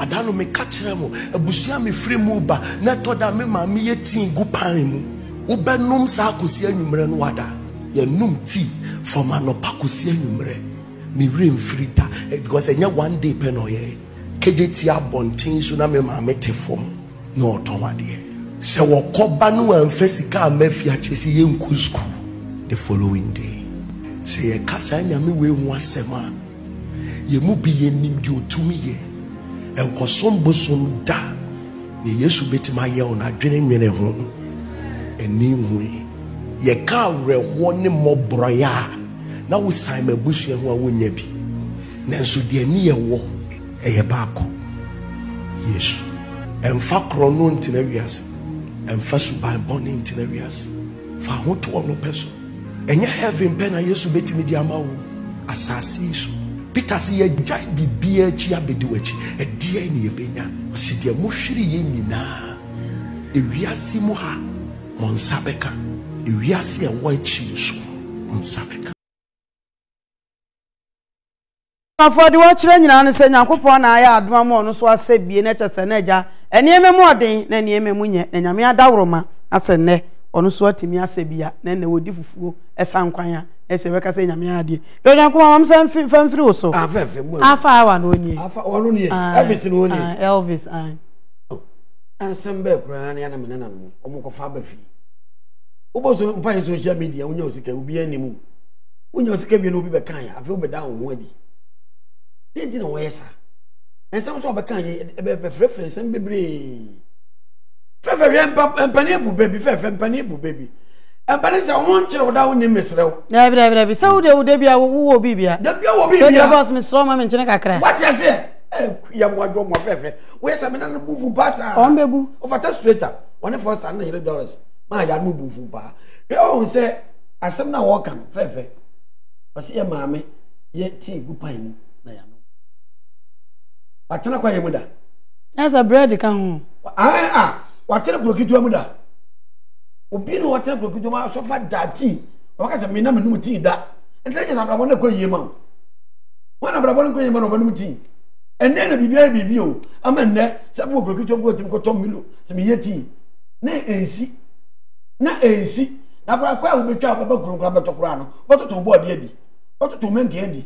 Adano me kachiremo, ebusia me free muba. Na toda me mami yeti gupanimu. Ube num sa kusiye numre nwada. Ye num ti formano pa kusiye numre. Me rim free da because enya one day penoye. Kejeti abonting suna me mami te form. No tomadi. Se wakobanu enfesika me fiachesi ye nkusku. The following day, se ye kasa nyami we mwasema. Ye mubi ye nimdi utumi ye. And some bosom da, the yesu bet my own adrenaline in a room. And anyway, ye can't reward more braya. Now, Simon Bush and one will never be. Nancy, dear near walk a barco. Yes, and far crown in areas, and fast by born in areas. For what to one person, and you have in pen, I used to bet me the amount as I see so. Because ye giant the beer chia beduach, a dear in your bena, Sidia Mushri Yenina, a Riasi Moha, on Sabeka, a Riasi a white cheese on Sabeka. For the watcher and answer, Nakupon, I had one more, so I said, be net as an edger, and Yeme Mordin, then Yeme Munya, and Yamia Dauroma, as a ne, on so Timia Sebia, then they would do fool as some quire. Yamiadi. Don't come on some from through so. Half hour only. Half hour only. Elvis only. Elvis, I. Oh, and some bear crying and a man, Omokofabafi. Obos on pine social media, when your sick will be any moon. When your sick will be becaying, I feel down worthy. They didn't wear, sir. And some sort of becaying a preference and baby. Fever and pineapple baby, fever and pineapple baby. And but it's a one child down in Miss Row. Never, so there would be a woo bibia. The girl will be a boss, Miss Roman and Jenaka. What is it? Young one go my favorite. Where's a man and a boo bassa? On babu, of a tastrator, $1,100. My yard move boo bar. They all say, I some now welcome, fair. But see a mammy, yet tea, good pine. But tell a quiet mother. As a bread, you come home. Ah, what tell a look at your mother? Obi no water go do ma so fa dati o ka se me na me no ti da nte je sabra won na ko yema won na bra won ko yema no ba no ti enne na bibia bibi o ama nne se bo go kitu go tim ko tom milo se me yeti na ensi na bra kwa wo betwa baba kurukura betokura no bototon bo ade abi bototon men ke adi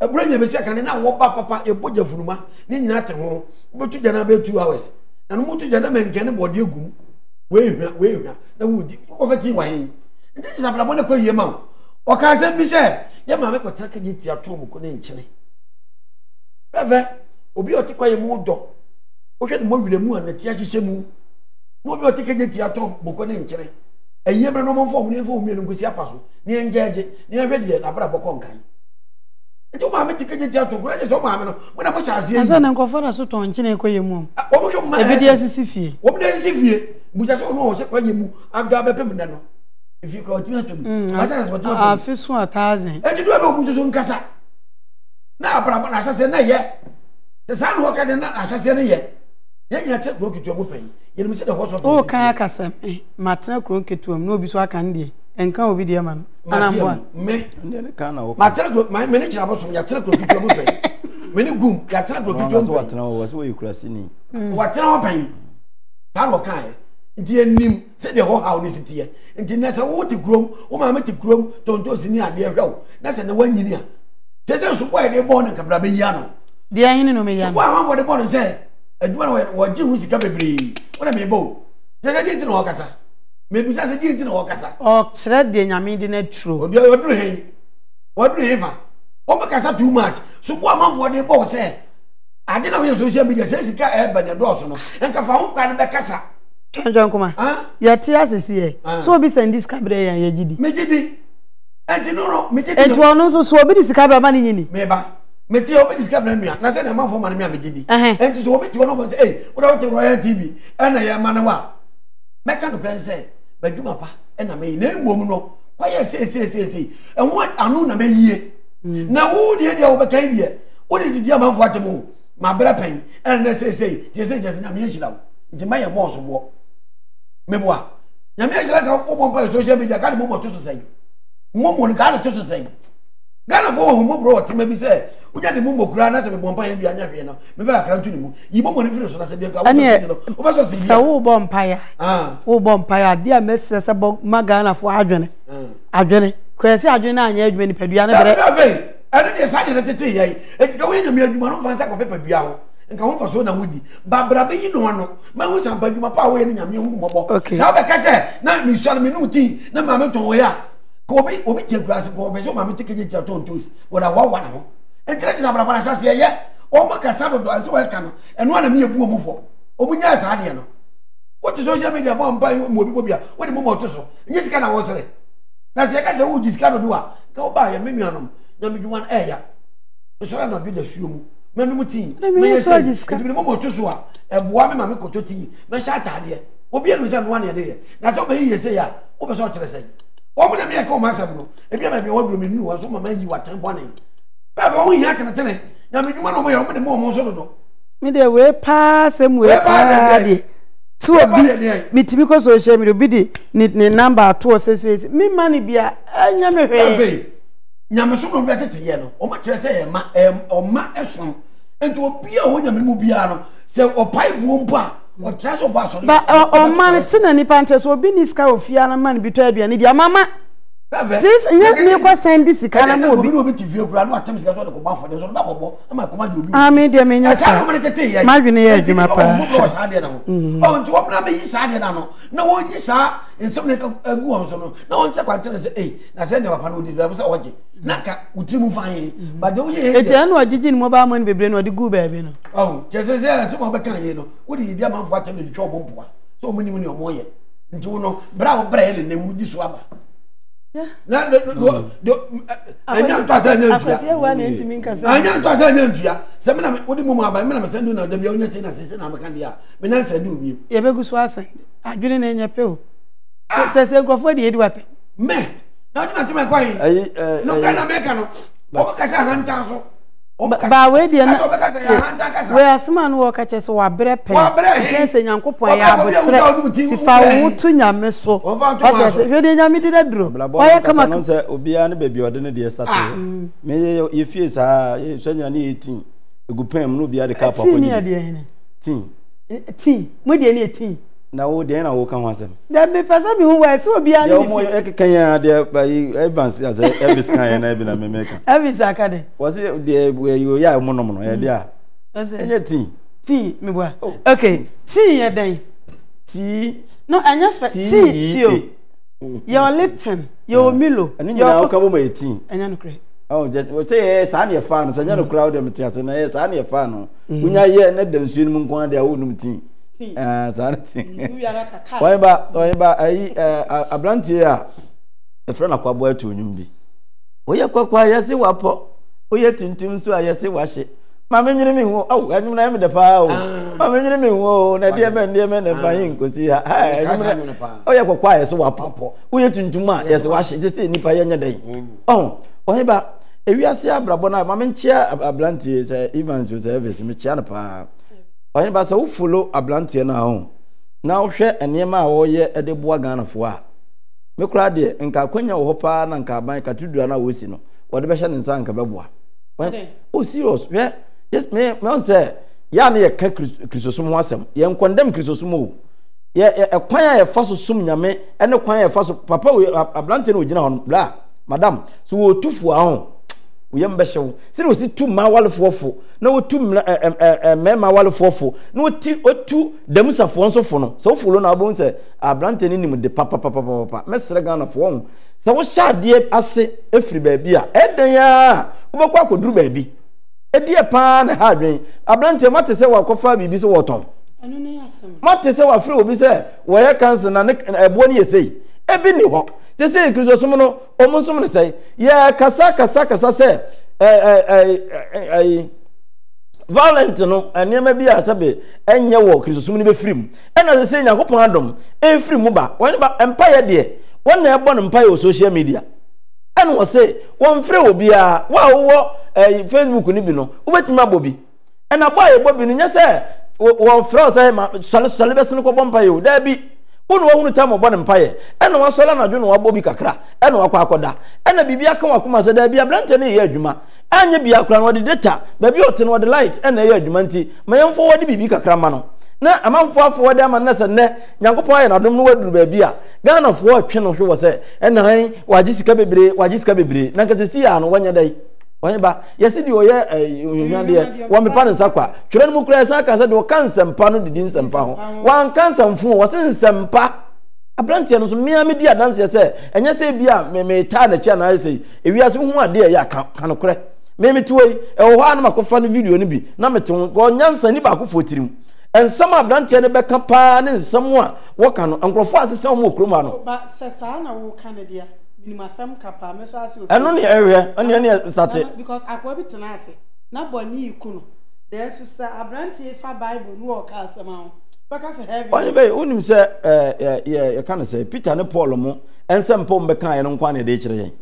abranya be se kan na wo ba papa e boja funuma ni nyina te ho betu jana be 2 hours na no mutu jana men ke ne bo de gum we na wudi over ti wahin ndin sa bla bona ko yema o ka se bi se ye ma me ko taka ji ti atom ko ne nchine bebe obi o ti ko yema odo o hwe de mo wire mu an ti a chiche mu no obi o ti ka ji ti atom ko ne nchine enye bre no mo nfo mu ne nfo mu ne nkosi apaso ne ngeje ne hwe de na bra boko nkan nti ma me ti ka ji ti atom ko ne so ma me no mo na mo cha asie aso na nkofo na so ton nchine ko yema o mo hwe ma ebi dia sisifie wo me sisifie Bujaso no se kwaye mu abda be pem no if you call to me I feel so 1000 e dido be mu juso nkasa na abra na asase na ye the san ho ka de na asase na ye ye nya che krokitu mu pan ye no se de hoso o kan akasem matena krokitu mu no bi so aka ndie enka obi de ma no anamboa me ndene kan na wo matena me ne kira bosom ya tena krokitu mu pan me ne gum ya tena krokitu mu watena wo so ye kurasini watena ho pan tan wo kan Dear Nim said the whole house is here. And then there's a water groom, Omamati groom, Tontos in the row. That's the one in here. There's also why they're born in Cabrabiano. The Inumian. Why one the born is there? And one was Jewish Cababri. What am I bow? There's a didn't walk at her. Maybe that's a didn't walk at her. Oh, said the Yami didn't true. What do you ever? Omacasa too much. So what they both say? I didn't know your social media says it can't help by the Dawson and Kafaum Canabacasa. Jankuma, ah, your tears is here. So be send this cabaret and your giddy. Majidi, and you know, Majid, and you are also so be this cabaret. Meba, Mateo, this cabaret, I said a month for Mamma Majidi, and to so be to one of us, eh, without the royal TV, and I am Manawa. Macan of say, but you, Papa, and I may name woman, why I say, and what I know, I may ye. Now, who did you overcame here? What did you do about what to move? My brother pain, and I say, just an amusement. The mayor wants to walk. Mebois. Yamish social media got more to say. Momo got to say. Got a phone who brought to me, say, uja de mumbo grana se bompa ye bia nya hwe no me fa akra ntu ni mu yibo mo ne firi so na se bia ka wo ba so se bia wo bompa ya wo bompa ya dia me se se magana fo adwene kwese adwene na anya adwene ni padua ne bere ade de sa de na tete ye e ti ka wo nya mi adwuma no fa nsa ko padua ho nka wo fa so na mudi ba bra be yi no ano ma wo san paduma pa wo ye nya me hu mo bo na be ka se na mi so na me nu ti na ma me ton wo ya obi je grass ko be so ma me teke je ton toes wo da wa na ho entrance na bra bra sa se ye o ma ka sa do do so welcome no eno ana me ebu omufo omunya sa de no what is social media ba mpa mo bi bobia wo de mo mo to so nyi sika na wo sere na se ka se wo ji sika do do a ka wo ba ye me nuanom na me dwuan eya o so na do da suomu me no mutin me ye se e bi mo mo to so a eboa me ma me kototi me sha atade obi enu se no ana de ye na so be ye se ya wo be so kire se o mo na me ka o ma sam no e bi ma bi wo dro me nu wo so mama yi wa tan bone baba won yi atenetene na me dwuma no mo yoro me mo so dodo me de we pa sem we pa de so obi me timi ko social media obi di ne number 266 me mani bia anya me hwe nya me so no be tete ye no o ma kire se ma o ma eson enti obi a ho nya me mu bia no se opai buo mpo a o tra so ba so ba o ma ne tina ni pante so obi ni ska ofia na ma ne bitu aduane di amama this nyɛ me kɔ send this kana mo obi no obi tv kura no atem sika so de ko ba fo de so ba ko bo ama ko ma de obi ah me de me nya sa ma dwene yɛ adwuma pa mo bo sa de na ho o nti wo na me yi sa de na no na wo yi sa nsɛm ne ka agu am so no na wo nse kwante sɛ na sɛ ne papa no deserve sɛ wɔgye na ka utimu fan but de wo yɛ eti na wɔgye ni mo ba mo ne bebre no de gu ba bi no oh kyesɛ sɛ sɛ mo ba kan yɛ no wo de yɛ amfo atem de twɔ mo boa so mo ni mo ne mo yɛ nti wo no bra wo bra yɛ ne wudi so aba yeah na do anya to asa anya ntua akosie wa na ntimi nkasa anya to asa anya ntua se me na wodi mumu aban me na me sendu na dabia onya se na se na meka dia me na sendu obi ye begu so asa adwene na nya pe o se grofo de edwa pe me na wodi matema kwa yi no kana meka no o ka sa hanta so ba we de na we asma no o ka che so wabre pe ke se nyankopon ya abotre ti fa wo tu nyame so o se hwe de nyame de duro o ye kama no se obia ne bebi ode ne de start me ye fie sa ye so nyane ye tin egupem no obia de ka papa ni tin mo de ne tin na wo de na wo kan wasem da be pesa mi hu wa se obia ne yo mo kekan ya de by Evans as Elvis kan na bi na America Elvis aka de was de you ya mo no no ya de a enye ti mi bua okay ti ya den ti no anya ti o your Lipton your Milo your ka bo ma ti anya no kre oh just we say sa na e fa no sa nya no crowd dem ti ase na e sa na e fa no unya ye na dem suenu mu nko ade a wo num ti Oiba abrantia e frana kwabo atu nyum bi oye kwakwa yesi wapo oye tuntum so ayesi wahye ma menyere me ho awu anyum na me de pa o ma menyere me ho na de me na ba yin kosi ha oye kwakwa yesi wapo oye tuntum a yesi wahye tete nipa ye nyadan oh oiba ewiase abrabo na ma menchia abrantia se Evans service me chia na pa oyin ba so follow ablantie na ho na ohwe enema a wo ye edebo aganafo a me kura de nka kwanya wo hopa na nka ban ka tudura na wo si no wo de be hye nsa nka beboa o serious we yes me on say ya na ye ka kristosom ho asem ye nkondem kristosom o ye ekwan ye fa so som nyame ene kwan ye fa so papa ablantie na ogina ho bla madam so wo tufu a ho Uyamba show. Siri wosi tu ma walefofo. Na wotu mema walefofo. Na wotu demusafo nso fo no. So folo na obun se abrante ni nim de papa. Mesere Ghana fo won. Se wo shade ase efri ba bi a. Eden ya. Wo bako akoduru ba bi. Edi e pa na ha dwen. Abrante mate se wa kofa bibi so woton. Anu ne yasem. Mate se wa fre obi se wo ye kanse na ebo ne yesei. Ebi ni ho. They say Christosum no omunsom ne say yeah kasa say violent no anema bi asabe enye wo Christosum ne be frim e na say Yakopon adom e frim ba won ba empire de won na e bon empire o social media and we say won free obi a wo Facebook ni bi no obetima bobi e na boy bobi no nya say won free say ma sale be sin ko bompa yo da bi wonu wonu tam obon mpae ene wasola na dwonu wabobi kakra ene wakwa akoda ene bibia kan wakoma se da bia brante ne ye adwuma anye bia kra no de data ba bi ote no de light ene ye adwumanti mayamfo wode bibi kakra ma no na amamfo afo wode ama na se ne nyankopɔ aye na dom no waduru ba bi a Ghana fo atwe no hwe wo se ene han wagye sika bebre na kase si ya no wanya dai wanya ba yesi de oye oyonwan de wo mepa ne sakwa twere no mu kra esa ka se de wo kansempa no de din sempa ho wan kansemfo wo sensempa abrantie no so mia me di adanse se enye se bia me ta na chia na se ewiase hu ade ya kanokre me tuoi e wo ha na makofa no video ni bi na me ton go nyansa ni ba akofo tirim ensam abrantie ne beka pa ne nsam a wo ka no ankrofo asese o mo kroma no ba se sa na wo ka ne dia minimum asam kapa me so ase o eno ne ewe eno ne sate because akwa bi tena ase na boni iku no then so sa abrantie fa bible no o ka asem a Onibay, unim se ye kan se Peter ne Paul mo ensempo mbeka ye no kwa ne de kire.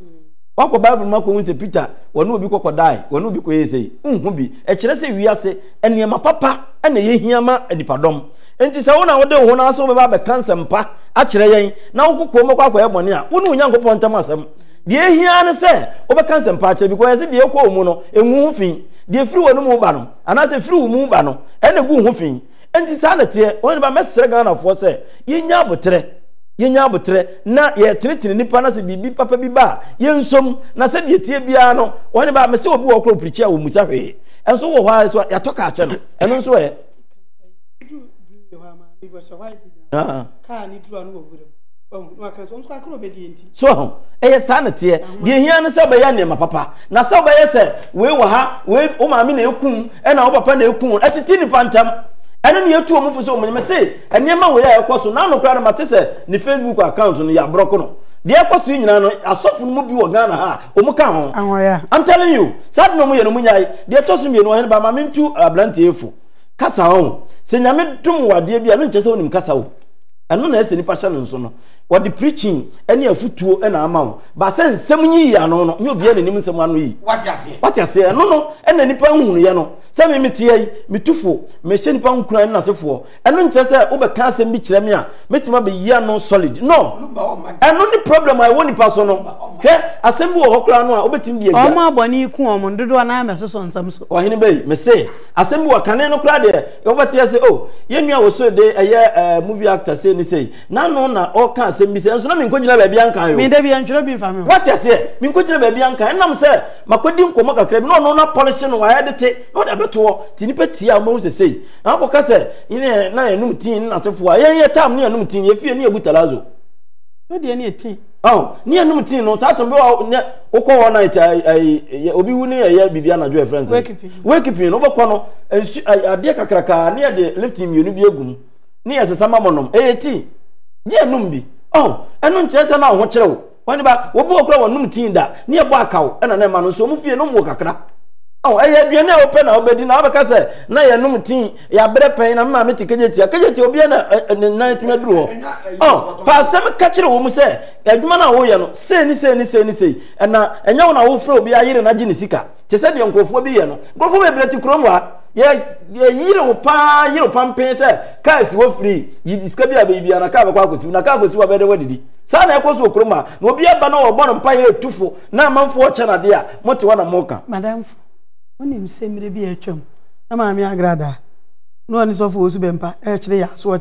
Wako Bible mako wunte Peter, wonu obi kokodai, wonu obi koyesei. Unhu bi e kire se wiase ene ma papa ene ye hiama anipadom. Enti se wona wode ho na so beba be kan sempa a kire yen na wokoko mako akoye bone a wonu nyankopɔ ntam asem. De ehia ne se obeka sempa a kire because de ekɔ mu no enwu ho fin. De firi wonu mu ba no anase firi wu mu ba no ene gu ho fin. Enti sanete woni ba mesere Ghana fo se yenya abotre na ye tretire nipa na se bibi papa bi ba ye nsom na se de tie bia no woni ba mese obi wo kro prichi a wo musa hwe enso wo hwa so ya toka a che no eno nso e ka ni dru anu wo gure so eye sanete de hia ne se ba ya ne ma papa na se ba ye se we wo ha we o ma me na ekum e na wo papa na ekum etiti ni pantam ene ne yetu omu fuso omu se ene ma wo ya ekoso na no kra na mate se ni Facebook account no ya broko no de ekoso nyina no asofu no bi wo Ghana ha omu ka ho I'm telling you sad no mu ye no mu nyai de etoso mi no he ba ma mentu ablante efu kasa ho se nya me dum wade bi a no nche se onim kasa ho eno na ese ni pasha no nso no what the preaching ene afutuo ena ama ho ba se nsem nyi ya no no nyo bi ene nim nsem ano yi what you say eno no ene nipa hunu ye no se me metie metufo me hye nipa nkura na sefo eno nche se wo be kan se bi kire me a metima be ya no solid no eno ni problem I woni paso no hwe asem bi wo hokura no a obetim bi agya o ma aboni iku o mo ndodo na me so nsem so o hene be me se asem bi wo kane no kura de wo betie se oh ye nua wo so de eye movie actor se ni sei na no na o kan se mi se nso na me nkojina ba bia nkan yo me da bia ntwero bi mfa me what you say me nkojina ba bia nkan na me se makodi nkomo kakra bi no na polish no wa edete no da beto ti nipa ti a mo se sei na ko ka se ine na enum tin na sefo a ye tam ne enum tin ye fie ne ebutalazo no de ne etin oh ne enum tin no sa tombe o ko wona ai obi wu ne ye bibia na jo friends wake up no bokɔ no ade kakraka ne de lifting mi no bi egum ne ye sesama monom eti ne enum bi oh eno nkyerese na ho kyerewo wani ba wo bo kura wonum tin da ne ye bo akawo ena na ma no so mu fie no mu kakra oh eye aduane a open na obedi na abeka se na ye num tin ya bere pen na ma meti keje ti obi na na tuma duro oh pa se me ka kyere wo mu se aduma na wo ye no se ni ena enya wo na wo fro obi ayire na gine sika te se de nkrofo bi ye no nkrofo be breti krom wa ye yire opa mpen se cars wo free yi discover baby ana ka akwa akosi na ka akosi wa be de wadidi sa na ekosi okrom a na obi aba na wo gbo no mpa ye tufo na manfo o chana de a moti wa na moka madam onim semire bi etwam na maami agrada no ani so fo osu bempa e kire ya so